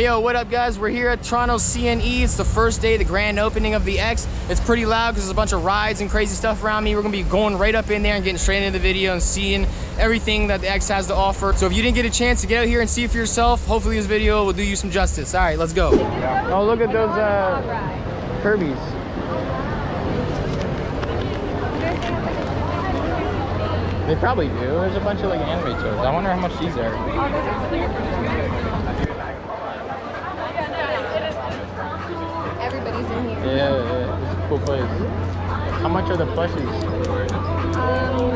Hey, yo, what up, guys? We're here at Toronto CNE. It's the first day, the grand opening of the X. It's pretty loud because there's a bunch of rides and crazy stuff around me. We're gonna be going right up in there and getting straight into the video and seeing everything that the X has to offer. So if you didn't get a chance to get out here and see it for yourself, hopefully this video will do you some justice. All right, let's go. Oh, look at those Kirby's. They probably do. There's a bunch of like anime toys. I wonder how much these are. Everybody's in here. Yeah, it's a cool place. How much are the plushies?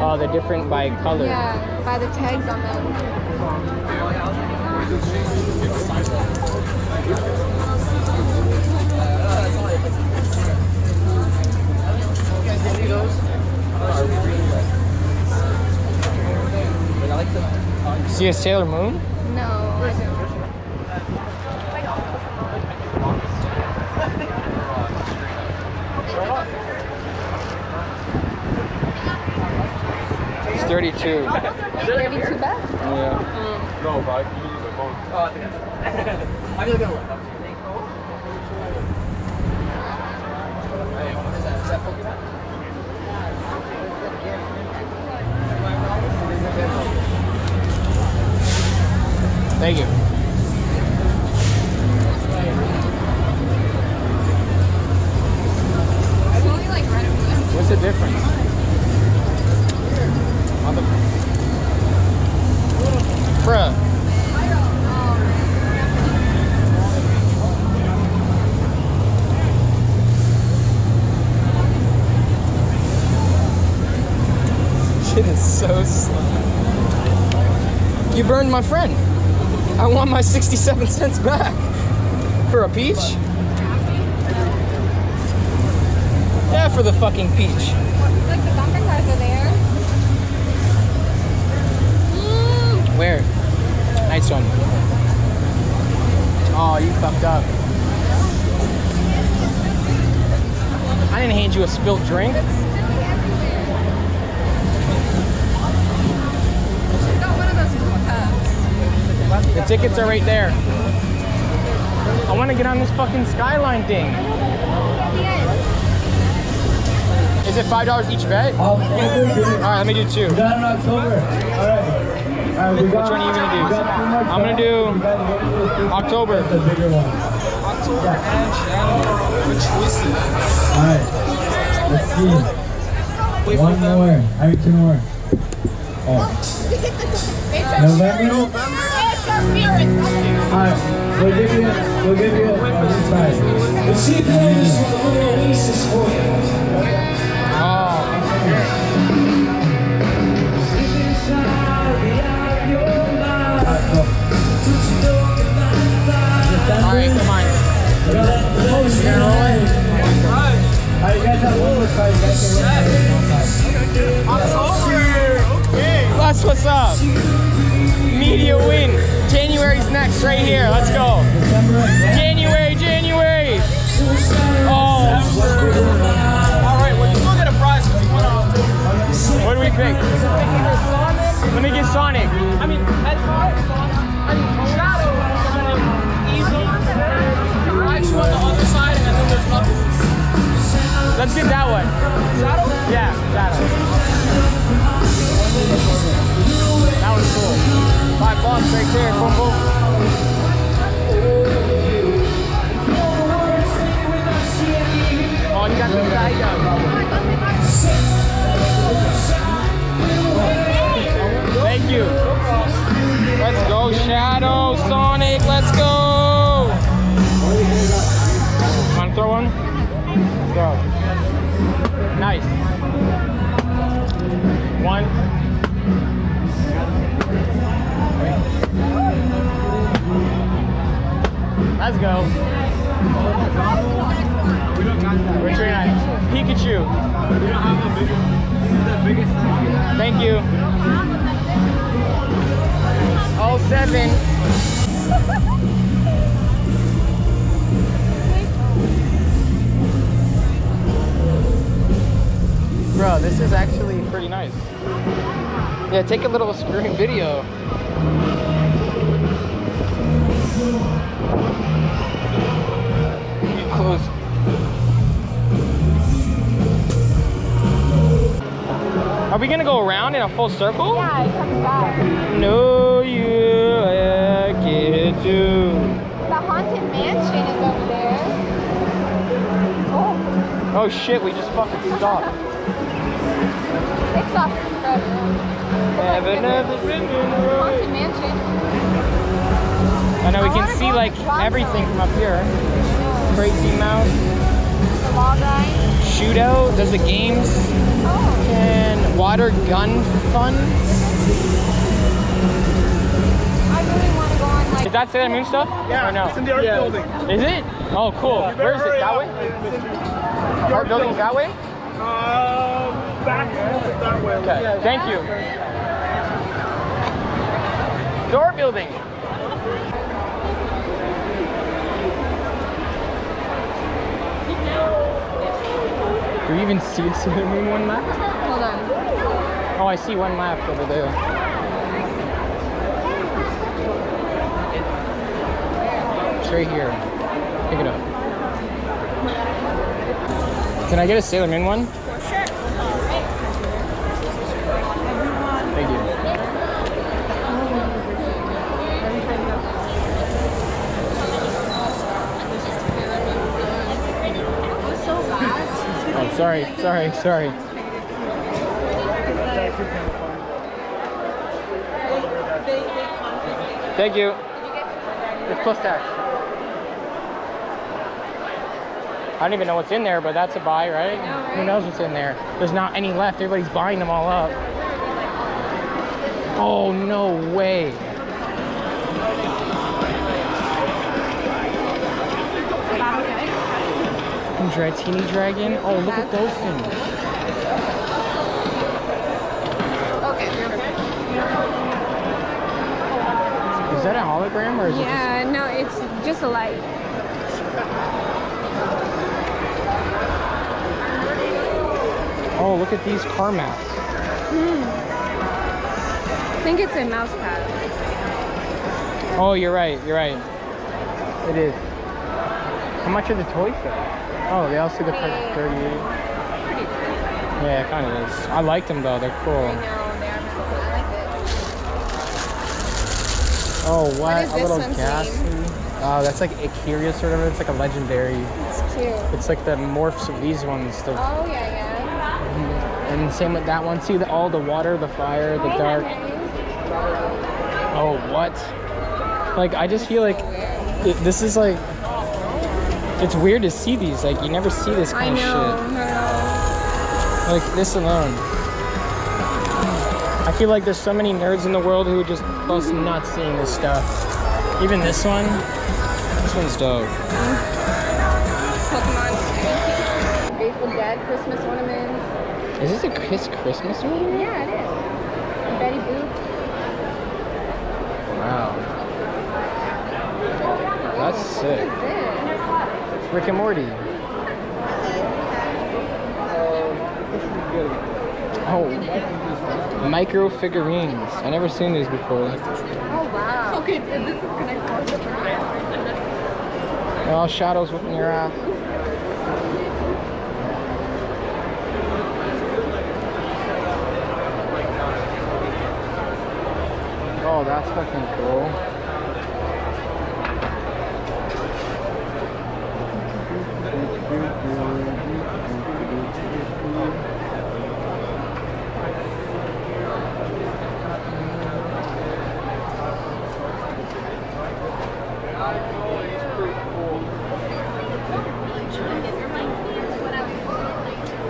Oh, they're different by color. Yeah, by the tags on them. You guys see those? See a Sailor Moon? No, I don't. It's 32. 32 bucks? Yeah. No, but you use a phone. Oh, I think I feel good. What is that? Is that Pokemon? Thank you. What's the difference? Bruh. Shit is so slow. You burned my friend. I want my 67 cents back for a peach. Yeah, for the fucking peach. Look, the bumper cars are there. Where? Nice one. Oh, you fucked up. I didn't hand you a spilt drink. The tickets are right there. I want to get on this fucking Skyline thing. Is it $5 each bet? All right, let me do two. All right. Which one are you gonna do? I'm gonna do October. October and Shadow. Which was it? All right. Let's see. One more. I mean, two more. Oh. November. Alright, we'll give you a prize. But she plays with the Mona Lisa's for you. Alright, come on. Alright, you guys have one more prize. That's what's up. Media win. January's next, right here. Let's go. January. Oh. All right, well, you still get a prize because you went on. What do we pick? Let me get Sonic. I mean, that's hard. I mean, Shadow is easy. I actually want the other side, and then there's nothing. Let's get that one. Shadow? Yeah, Shadow. That was cool. 5 bucks right there, boom, boom. Oh, you got the guy down, bro. Thank you. Let's go, Shadow, Sonic, let's go. Want to throw one? Go. Nice. One. Let's go. We don't got that. We're trying Pikachu. We don't have the biggest. This is the biggest. Thank you. All seven. Bro, this is actually pretty nice. Yeah, take a little screen video. Are we gonna go around in a full circle? Yeah, it comes back. No, you get to. The haunted mansion is over there. Oh. Oh shit! We just fucking stopped. It stops forever. Haunted mansion. I know we can see like everything from up here. Crazy Mouse. Shadow does the games. Oh. And water gun fun. I really want to go on like. Is that Sailor Moon stuff? Yeah, or no? It's in the art building. Is it? Oh, cool. Yeah. Where is it? That way? The art building's that way? That way. Okay. Yeah. Thank you. The art building. Do we even see a Sailor Moon one lap? Hold on. Oh, I see one lap over there. It's right here. Pick it up. Can I get a Sailor Moon one? Sure. Thank you. Sorry, sorry, sorry. Thank you. It's plus tax. I don't even know what's in there, but that's a buy, right? Who knows what's in there? There's not any left. Everybody's buying them all up. Oh, no way. Teeny dragon. Oh, look at those things. Okay. Is that a hologram or is it? Yeah, no, it's just a light. Oh, look at these car maps. I think it's a mouse pad. Oh, you're right. You're right. It is. How much are the toys though? Oh, they all see the price of 38. Yeah, it kind of is. I like them though, they're cool. I know, they are cool. I like it. Oh, what? A little ghastly. Oh, that's like Icarius or whatever. It's like a legendary. It's cute. It's like the morphs of these ones. The... Oh, yeah, yeah. And same with that one. See the, all the water, the fire, the dark. Oh, what? Like, I just feel like this is like. It's weird to see these, like you never see this kind of shit. I know. Like this alone. I feel like there's so many nerds in the world who are just close to not seeing this stuff. Even this one. This one's dope. Pokemon. Grateful Dead Christmas ornaments. Is this a Christmas ornament? Yeah, it is. And Betty Boop. Wow. That's sick. What is this? Rick and Morty. Oh, micro figurines. I never seen these before. Oh wow. Okay, this is connected. All shadows whipping your ass. Oh, that's fucking cool.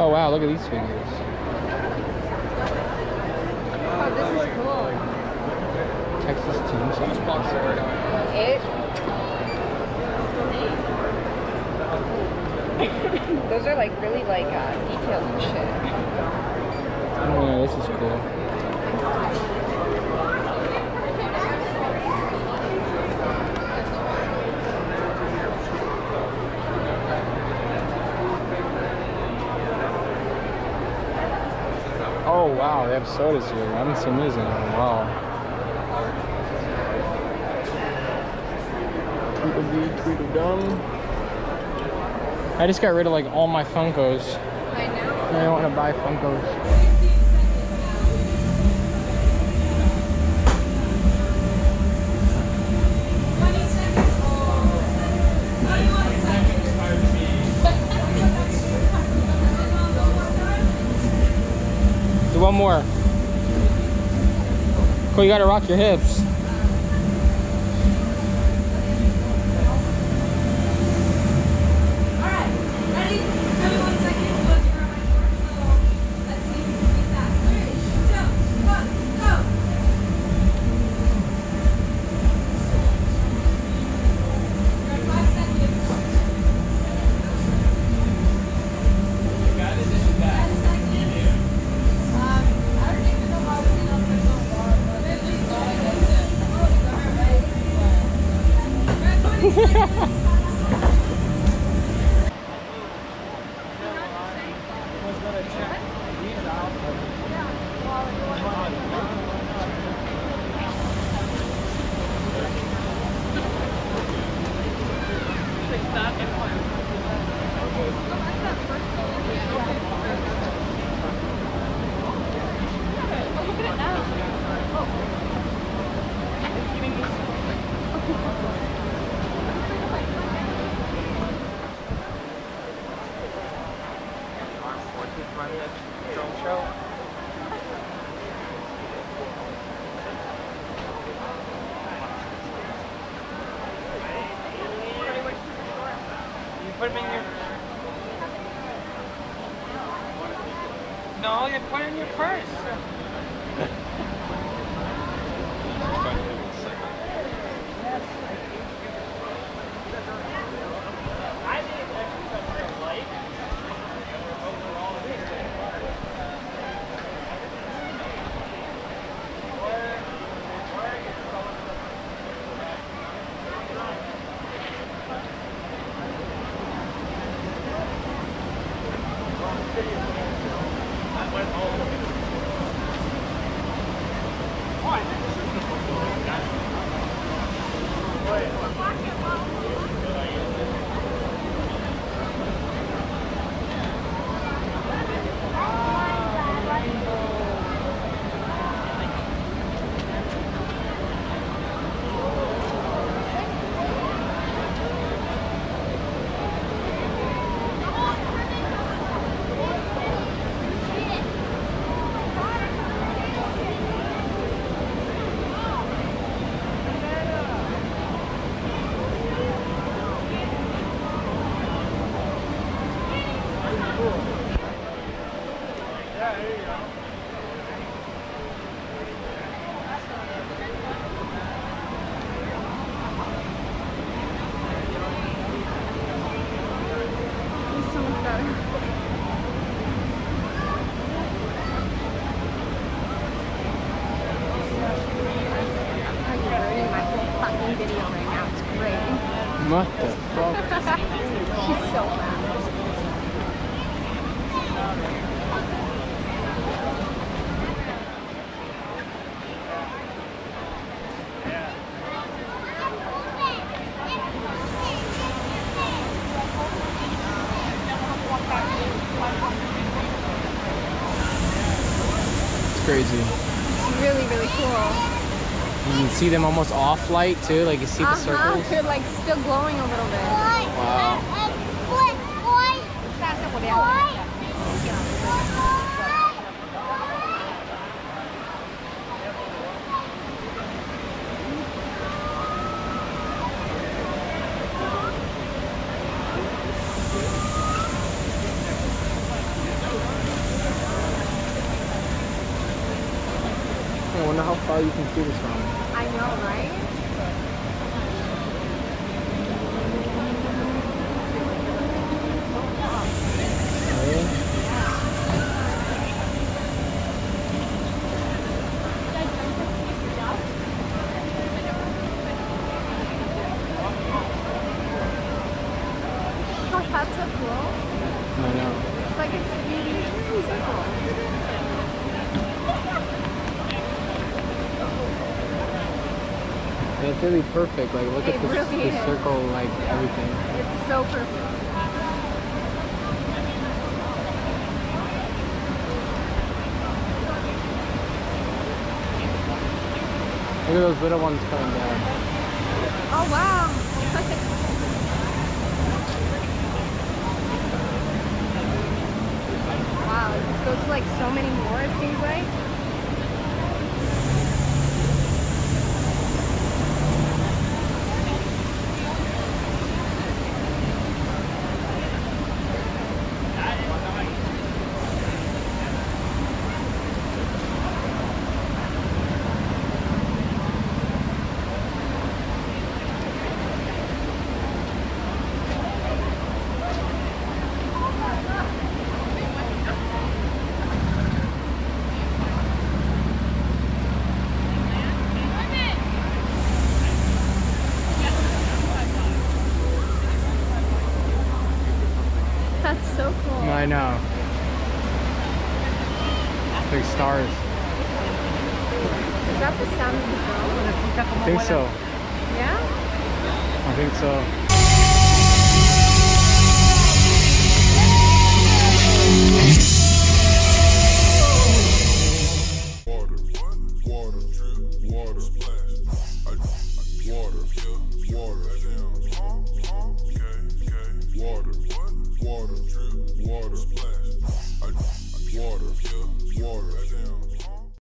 Oh wow, look at these figures. Oh, this is cool. Texas Chainsaw. Those are like really like detailed and shit. Oh yeah, this is cool. Oh wow, they have sodas here. I haven't seen these in a while. Tweedledee, Tweedledum. I just got rid of like all my Funkos. I know. I don't want to buy Funkos. one more. Cool, you gotta rock your hips. Put them in your... No, you put it in your purse. Crazy. It's really, really cool. You can see them almost off light too, like you see the circles. They're like still glowing a little bit. Wow. I wonder how far you can see this from. I know, right? Oh, that's so cool. I know. It's like it's really cool. It's really perfect. Like, look at the circle, like everything. It's so perfect. Look at those little ones coming down. Oh wow! Wow, it goes to like so many more, it seems like. I know. Big stars. Is that the sound of the drone? I think so. Yeah? I think so.